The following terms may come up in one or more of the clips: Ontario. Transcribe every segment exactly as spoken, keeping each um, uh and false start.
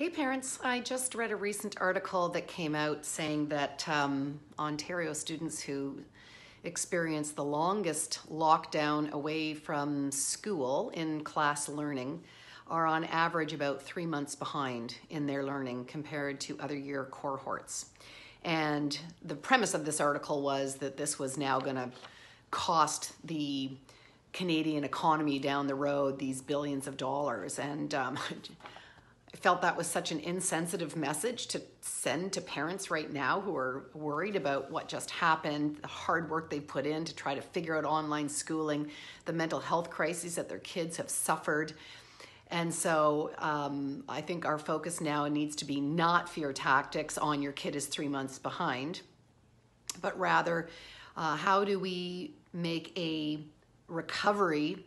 Hey parents, I just read a recent article that came out saying that um, Ontario students who experienced the longest lockdown away from school in class learning are on average about three months behind in their learning compared to other year cohorts. And the premise of this article was that this was now going to cost the Canadian economy down the road these billions of dollars. And um, I felt that was such an insensitive message to send to parents right now who are worried about what just happened, the hard work they've put in to try to figure out online schooling, the mental health crises that their kids have suffered. And so um, I think our focus now needs to be not fear tactics on your kid is three months behind, but rather uh, how do we make a recovery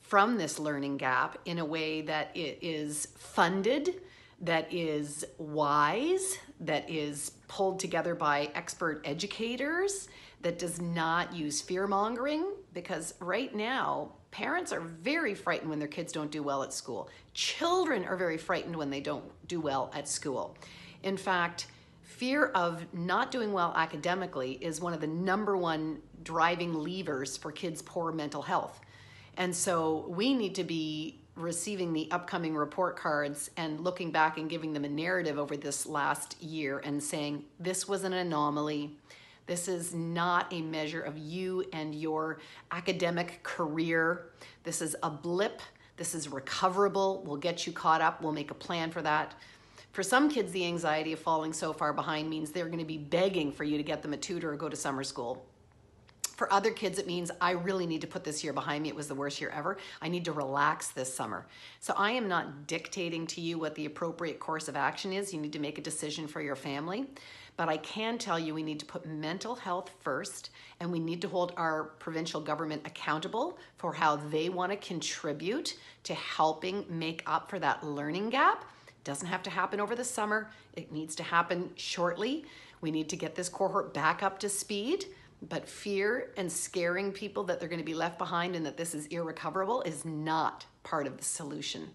from this learning gap in a way that it is funded, that is wise, that is pulled together by expert educators, that does not use fear-mongering, because right now parents are very frightened when their kids don't do well at school. Children are very frightened when they don't do well at school. In fact, fear of not doing well academically is one of the number one driving levers for kids' poor mental health. And so we need to be receiving the upcoming report cards and looking back and giving them a narrative over this last year and saying, this was an anomaly. This is not a measure of you and your academic career. This is a blip. This is recoverable. We'll get you caught up. We'll make a plan for that. For some kids, the anxiety of falling so far behind means they're going to be begging for you to get them a tutor or go to summer school. For other kids, it means I really need to put this year behind me. It was the worst year ever. I need to relax this summer. So I am not dictating to you what the appropriate course of action is. You need to make a decision for your family. But I can tell you we need to put mental health first, and we need to hold our provincial government accountable for how they want to contribute to helping make up for that learning gap. Doesn't have to happen over the summer. It needs to happen shortly. We need to get this cohort back up to speed. But fear and scaring people that they're going to be left behind and that this is irrecoverable is not part of the solution.